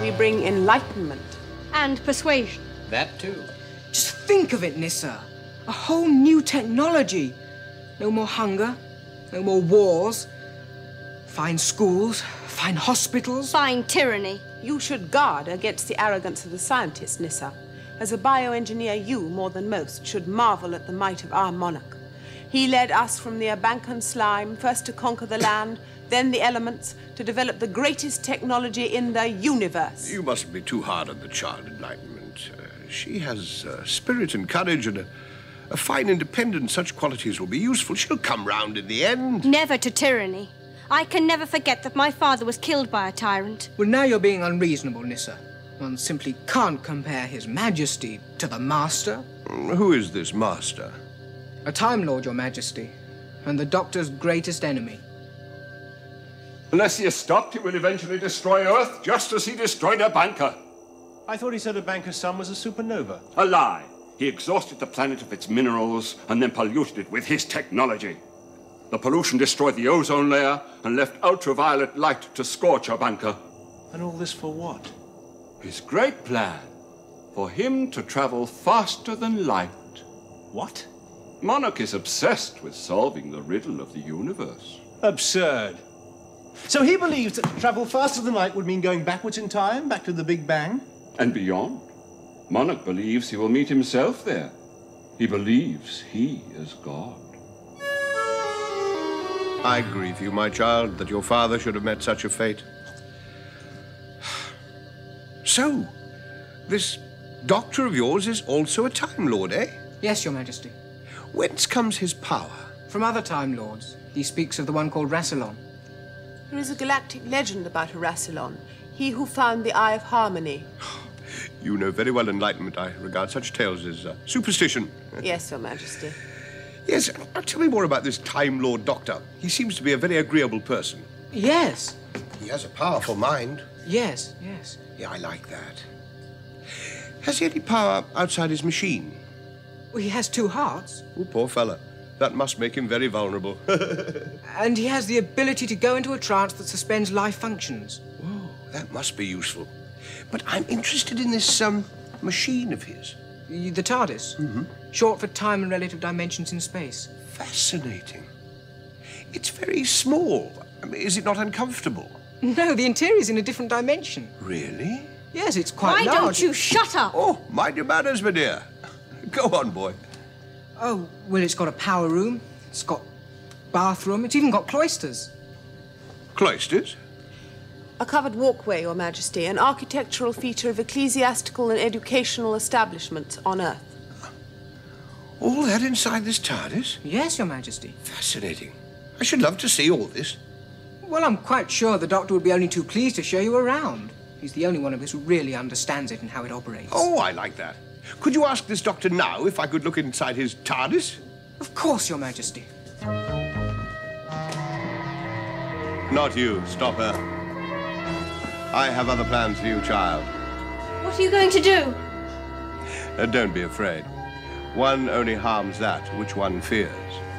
We bring enlightenment. And persuasion. That too. Just think of it, Nyssa. A whole new technology. No more hunger, no more wars. Fine schools, fine hospitals. Fine tyranny. You should guard against the arrogance of the scientists, Nyssa. As a bioengineer, you, more than most, should marvel at the might of our monarch. He led us from the Abankan slime, first to conquer the land, then the elements, to develop the greatest technology in the universe. You mustn't be too hard on the child, Enlightenment. She has spirit and courage and a fine independence. Such qualities will be useful. She'll come round in the end. Never to tyranny. I can never forget that my father was killed by a tyrant. Well, now you're being unreasonable, Nyssa. One simply can't compare His Majesty to the Master. Who is this Master? A Time Lord, Your Majesty, and the Doctor's greatest enemy. Unless he is stopped, he will eventually destroy Earth, just as he destroyed Abankan. I thought he said Abankan's sun was a supernova. A lie. He exhausted the planet of its minerals and then polluted it with his technology. The pollution destroyed the ozone layer and left ultraviolet light to scorch Abankan. And all this for what? His great plan, for him to travel faster than light. What? Monarch is obsessed with solving the riddle of the universe. Absurd. So he believes that to travel faster than light would mean going backwards in time, back to the Big Bang? And beyond. Monarch believes he will meet himself there. He believes he is God. I grieve you, my child, that your father should have met such a fate. So, this doctor of yours is also a Time Lord, eh? Yes, Your Majesty. Whence comes his power? From other Time Lords. He speaks of the one called Rassilon. There is a galactic legend about Horacelon, he who found the Eye of Harmony. You know very well, Enlightenment, I regard such tales as superstition. Yes, Your Majesty. Yes, tell me more about this Time Lord Doctor. He seems to be a very agreeable person. Yes. He has a powerful mind. Yes, yes. Yeah, I like that. Has he any power outside his machine? Well, he has two hearts. Oh, poor fella. That must make him very vulnerable. And he has the ability to go into a trance that suspends life functions. Whoa, that must be useful. But I'm interested in this, machine of his. The TARDIS. Mm-hmm. Short for Time and Relative Dimensions in Space. Fascinating. It's very small. I mean, is it not uncomfortable? No, the interior's in a different dimension. Really? Yes, it's quite large. Why don't you shut up? Oh, mind your manners, my dear. Go on, boy. Oh, well, it's got a power room, it's got bathroom, it's even got cloisters. Cloisters? A covered walkway, Your Majesty, an architectural feature of ecclesiastical and educational establishments on Earth. All that inside this TARDIS? Yes, Your Majesty. Fascinating. I should love to see all this. Well, I'm quite sure the Doctor would be only too pleased to show you around. He's the only one of us who really understands it and how it operates. Oh, I like that. Could you ask this doctor now if I could look inside his TARDIS? Of course, Your Majesty. Not you, stop her. I have other plans for you, child. What are you going to do? Don't be afraid. One only harms that which one fears.